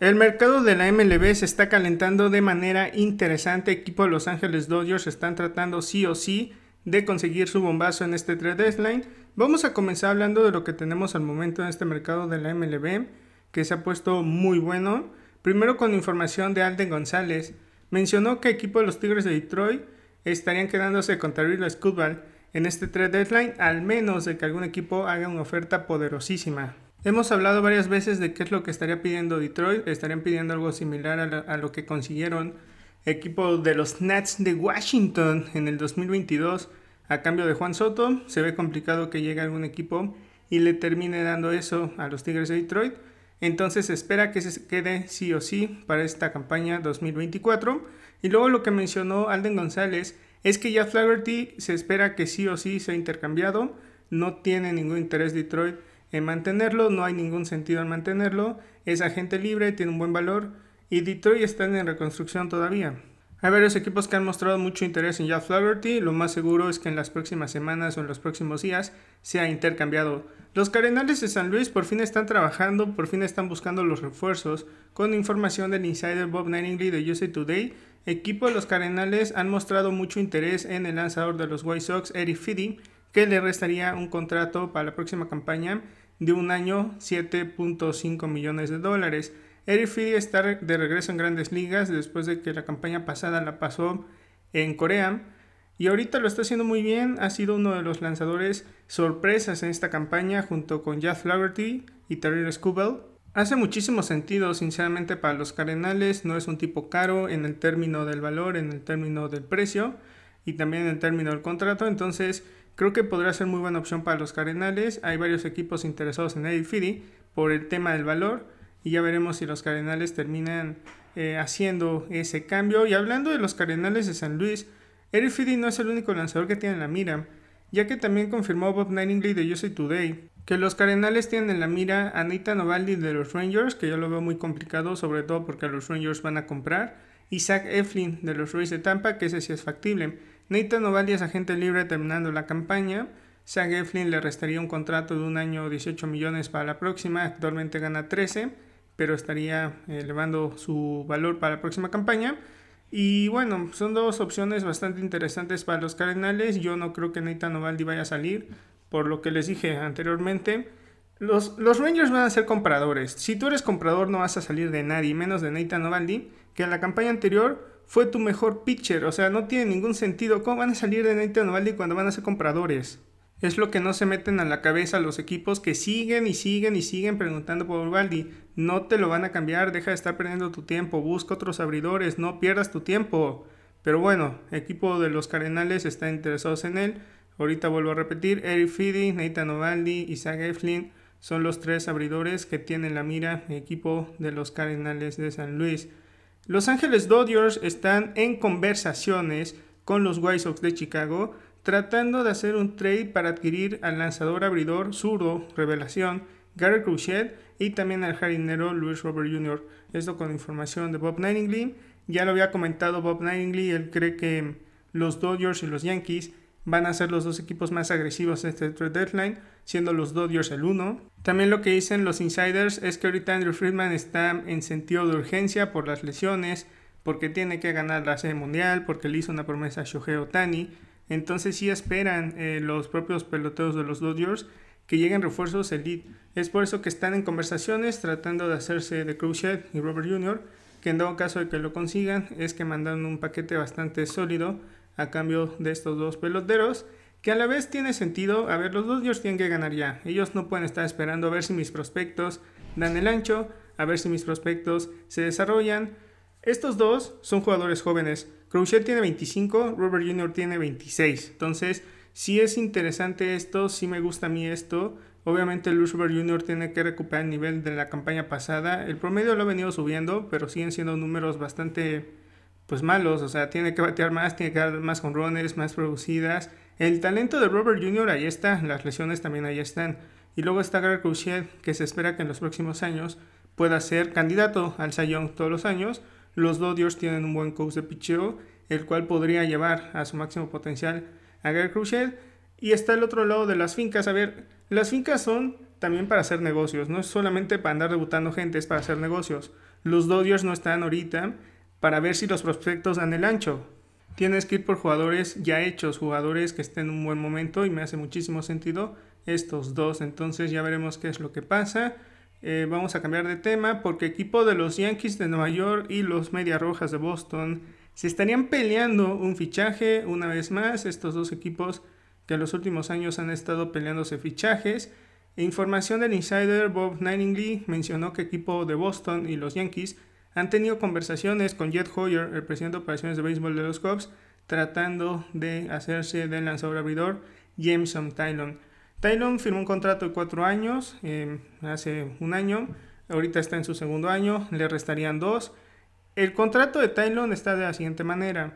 El mercado de la MLB se está calentando de manera interesante. Equipo de Los Ángeles Dodgers están tratando sí o sí de conseguir su bombazo en este trade deadline. Vamos a comenzar hablando de lo que tenemos al momento en este mercado de la MLB, que se ha puesto muy bueno. Primero con información de Alden González. Mencionó que equipo de los Tigres de Detroit estarían quedándose con Tarik Skubal en este trade deadline, al menos de que algún equipo haga una oferta poderosísima. Hemos hablado varias veces de qué es lo que estaría pidiendo Detroit. Estarían pidiendo algo similar a lo que consiguieron equipo de los Nats de Washington en el 2022 a cambio de Juan Soto. Se ve complicado que llegue algún equipo y le termine dando eso a los Tigres de Detroit. Entonces se espera que se quede sí o sí para esta campaña 2024. Y luego lo que mencionó Alden González es que ya Jeff Flaherty se espera que sí o sí sea intercambiado. No tiene ningún interés Detroit en mantenerlo, no hay ningún sentido en mantenerlo, es agente libre, tiene un buen valor y Detroit está en reconstrucción todavía. Hay varios equipos que han mostrado mucho interés en Jeff Flaherty, lo más seguro es que en las próximas semanas o en los próximos días sea intercambiado. Los Cardenales de San Luis por fin están trabajando, por fin están buscando los refuerzos, con información del insider Bob Nightengale de USA Today. Equipo de los Cardenales han mostrado mucho interés en el lanzador de los White Sox, Erick Fedde, que le restaría un contrato para la próxima campaña de un año, $7.5 millones. Erick Fedde está de regreso en Grandes Ligas después de que la campaña pasada la pasó en Corea y ahorita lo está haciendo muy bien, ha sido uno de los lanzadores sorpresas en esta campaña junto con Jeff Flaherty y Tarik Skubal. Hace muchísimo sentido sinceramente para los Cardenales, no es un tipo caro en el término del valor, en el término del precio y también en el término del contrato, entonces creo que podrá ser muy buena opción para los Cardenales. Hay varios equipos interesados en Erick Fedde por el tema del valor y ya veremos si los Cardenales terminan haciendo ese cambio. Y hablando de los Cardenales de San Luis, Erick Fedde no es el único lanzador que tiene en la mira, ya que también confirmó Bob Nightengale de USA Today que los Cardenales tienen en la mira a Nathan Eovaldi de los Rangers, que yo lo veo muy complicado, sobre todo porque los Rangers van a comprar, y Zach Eflin de los Rays de Tampa, que ese sí es factible. Nathan Eovaldi es agente libre terminando la campaña. Zach Eflin le restaría un contrato de un año, $18 millones para la próxima. Actualmente gana 13, pero estaría elevando su valor para la próxima campaña. Y bueno, son dos opciones bastante interesantes para los Cardenales. Yo no creo que Nathan Eovaldi vaya a salir, por lo que les dije anteriormente. Los Rangers van a ser compradores. Si tú eres comprador no vas a salir de nadie, menos de Nathan Eovaldi, que en la campaña anterior fue tu mejor pitcher. O sea, no tiene ningún sentido. ¿Cómo van a salir de Nathan Eovaldi cuando van a ser compradores? Es lo que no se meten a la cabeza los equipos que siguen preguntando por Eovaldi. No te lo van a cambiar, deja de estar perdiendo tu tiempo, busca otros abridores, no pierdas tu tiempo. Pero bueno, equipo de los Cardenales está interesados en él. Ahorita vuelvo a repetir, Erick Fedde, Nathan Eovaldi y Zach Eflin son los tres abridores que tienen la mira el equipo de los Cardenales de San Luis. Los Ángeles Dodgers están en conversaciones con los White Sox de Chicago, tratando de hacer un trade para adquirir al lanzador abridor zurdo revelación Garrett Crochet y también al jardinero Luis Robert Jr. Esto con información de Bob Nightengale. Ya lo había comentado Bob Nightengale, él cree que los Dodgers y los Yankees van a ser los dos equipos más agresivos en este trade deadline, siendo los Dodgers el 1. También lo que dicen los insiders es que ahorita Andrew Friedman está en sentido de urgencia por las lesiones, porque tiene que ganar la Serie Mundial, porque le hizo una promesa a Shohei Ohtani. Entonces sí esperan los propios peloteros de los Dodgers que lleguen refuerzos elite. Es por eso que están en conversaciones tratando de hacerse de Crochet y Robert Jr., que en dado caso de que lo consigan es que mandan un paquete bastante sólido a cambio de estos dos peloteros, que a la vez tiene sentido. A ver, los Dodgers tienen que ganar ya, ellos no pueden estar esperando a ver si mis prospectos dan el ancho, a ver si mis prospectos se desarrollan. Estos dos son jugadores jóvenes, Crochet tiene 25, Robert Jr. tiene 26, entonces sí es interesante esto, sí me gusta a mí esto. Obviamente Luis Robert Jr. tiene que recuperar el nivel de la campaña pasada, el promedio lo ha venido subiendo, pero siguen siendo números bastante pues malos, o sea, tiene que batear más, tiene que dar más jonrones, más producidas. El talento de Robert Jr. ahí está, las lesiones también ahí están. Y luego está Garrett Crochet, que se espera que en los próximos años pueda ser candidato al Cy Young todos los años. Los Dodgers tienen un buen coach de picheo, el cual podría llevar a su máximo potencial a Garrett Crochet. Y está el otro lado de las fincas. A ver, las fincas son también para hacer negocios, no es solamente para andar debutando gente, es para hacer negocios. Los Dodgers no están ahorita para ver si los prospectos dan el ancho. Tienes que ir por jugadores ya hechos, jugadores que estén en un buen momento, y me hace muchísimo sentido estos dos. Entonces ya veremos qué es lo que pasa. Vamos a cambiar de tema porque equipo de los Yankees de Nueva York y los Medias Rojas de Boston se estarían peleando un fichaje una vez más. Estos dos equipos que en los últimos años han estado peleándose fichajes. Información del insider Bob Nightengale mencionó que equipo de Boston y los Yankees han tenido conversaciones con Jed Hoyer, el presidente de operaciones de béisbol de los Cubs, tratando de hacerse del lanzador abridor Jameson Taillon. Taillon firmó un contrato de 4 años hace un año, ahorita está en su segundo año, le restarían 2. El contrato de Taillon está de la siguiente manera: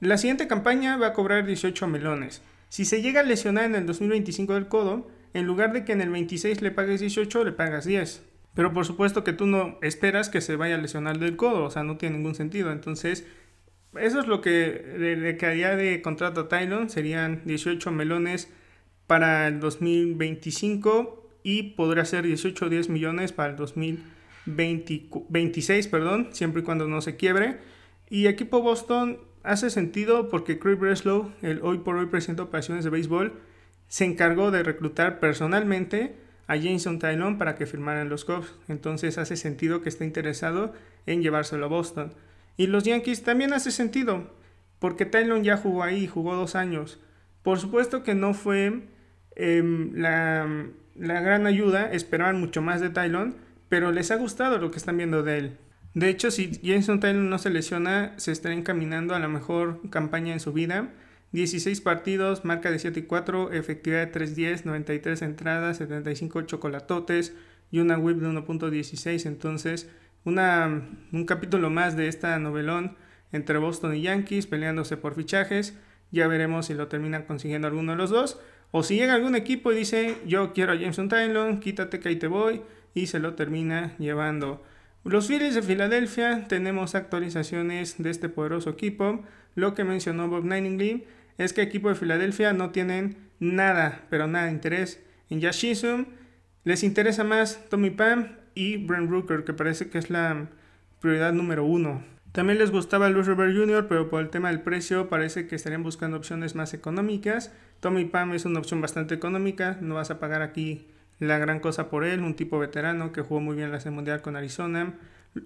la siguiente campaña va a cobrar 18 melones. Si se llega a lesionar en el 2025 del codo, en lugar de que en el 26 le pagues 18, le pagas 10. Pero por supuesto que tú no esperas que se vaya a lesionar del codo, o sea, no tiene ningún sentido. Entonces, eso es lo que le quedaría de contrato a Taillon, serían 18 melones para el 2025 y podrá ser 18 o 10 millones para el 2026, siempre y cuando no se quiebre. Y equipo Boston hace sentido porque Craig Breslow, el hoy por hoy presidente de operaciones de béisbol, se encargó de reclutar personalmente a Jameson Taillon para que firmaran los Cubs. Entonces hace sentido que esté interesado en llevárselo a Boston. Y los Yankees también hace sentido, porque Taillon ya jugó ahí, jugó 2 años. Por supuesto que no fue la gran ayuda, esperaban mucho más de Taillon, pero les ha gustado lo que están viendo de él. De hecho, si Jameson Taillon no se lesiona, se estará encaminando a la mejor campaña en su vida. 16 partidos, marca de 7.4, efectividad de 3.10, 93 entradas, 75 chocolatotes y una whip de 1.16. Entonces, un capítulo más de esta novelón entre Boston y Yankees peleándose por fichajes. Ya veremos si lo terminan consiguiendo alguno de los dos, o si llega algún equipo y dice: yo quiero a Jameson Taillon, quítate que ahí te voy, y se lo termina llevando. Los Phillies de Filadelfia, tenemos actualizaciones de este poderoso equipo. Lo que mencionó Bob Nightengale es que el equipo de Filadelfia no tienen nada, pero nada de interés en Josh Hader. Les interesa más Tommy Pham y Brent Rooker, que parece que es la prioridad número 1. También les gustaba Luis Robert Jr., pero por el tema del precio parece que estarían buscando opciones más económicas. Tommy Pham es una opción bastante económica, no vas a pagar aquí la gran cosa por él, un tipo veterano que jugó muy bien la Serie Mundial con Arizona.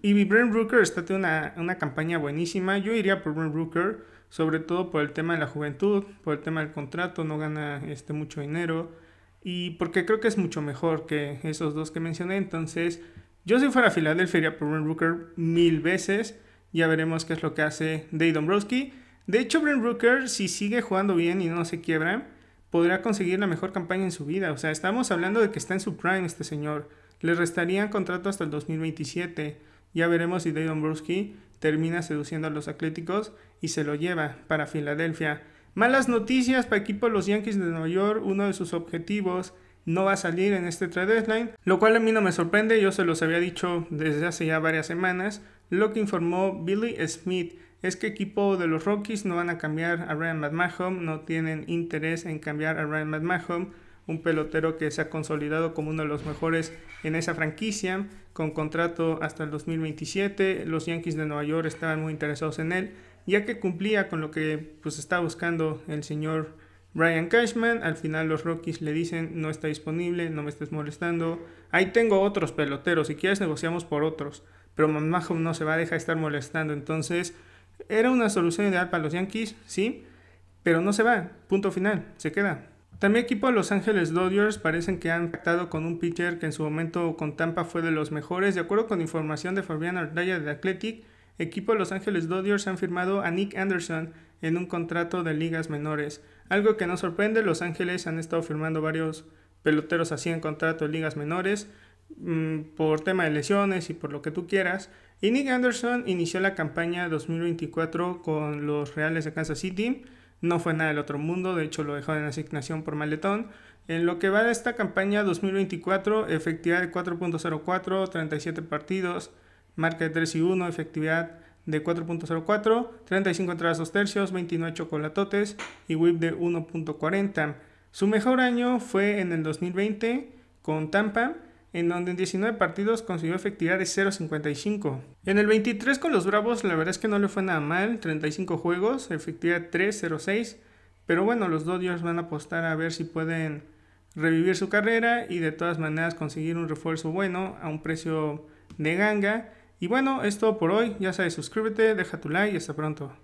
Y Brent Rooker está teniendo una campaña buenísima. Yo iría por Brent Rooker, sobre todo por el tema de la juventud, por el tema del contrato, no gana mucho dinero, y porque creo que es mucho mejor que esos dos que mencioné. Entonces, yo si fuera a Filadelfia iría por Brent Rooker 1000 veces. Ya veremos qué es lo que hace Dave Dombrowski. De hecho, Brent Rooker, si sigue jugando bien y no se quiebra, podrá conseguir la mejor campaña en su vida. O sea, estamos hablando de que está en su prime este señor. Le restarían contrato hasta el 2027. Ya veremos si Dave Dombrowski termina seduciendo a los Atléticos y se lo lleva para Filadelfia. Malas noticias para equipo de los Yankees de Nueva York. Uno de sus objetivos no va a salir en este trade deadline, lo cual a mí no me sorprende. Yo se los había dicho desde hace ya varias semanas. Lo que informó Billy Smith es que equipo de los Rockies no van a cambiar a Ryan McMahon. No tienen interés en cambiar a Ryan McMahon, un pelotero que se ha consolidado como uno de los mejores en esa franquicia, con contrato hasta el 2027. Los Yankees de Nueva York estaban muy interesados en él, ya que cumplía con lo que está buscando el señor Brian Cashman. Al final los Rockies le dicen: no está disponible, no me estés molestando, ahí tengo otros peloteros, si quieres negociamos por otros, pero McMahon no se va a dejar estar molestando. Entonces, era una solución ideal para los Yankees, sí, pero no se va, punto final, se queda. También equipo de Los Ángeles Dodgers parecen que han pactado con un pitcher que en su momento con Tampa fue de los mejores. De acuerdo con información de Fabián Ardaya de Athletic, equipo de Los Ángeles Dodgers han firmado a Nick Anderson en un contrato de ligas menores. Algo que no sorprende, Los Ángeles han estado firmando varios peloteros así en contrato de ligas menores por tema de lesiones y por lo que tú quieras. Y Nick Anderson inició la campaña 2024 con los Reales de Kansas City. No fue nada del otro mundo, de hecho lo dejó en asignación por maletón. En lo que va de esta campaña 2024, efectividad de 4.04, 37 partidos, marca de 3-1, efectividad de 4.04, 35 entradas 2/3, 29 chocolatotes y whip de 1.40. Su mejor año fue en el 2020 con Tampa, en donde en 19 partidos consiguió efectividad de 0.55. En el 23 con los Bravos la verdad es que no le fue nada mal, 35 juegos, efectividad 3.06, pero bueno, los Dodgers van a apostar a ver si pueden revivir su carrera y de todas maneras conseguir un refuerzo bueno a un precio de ganga. Y bueno, es todo por hoy, ya sabes, suscríbete, deja tu like y hasta pronto.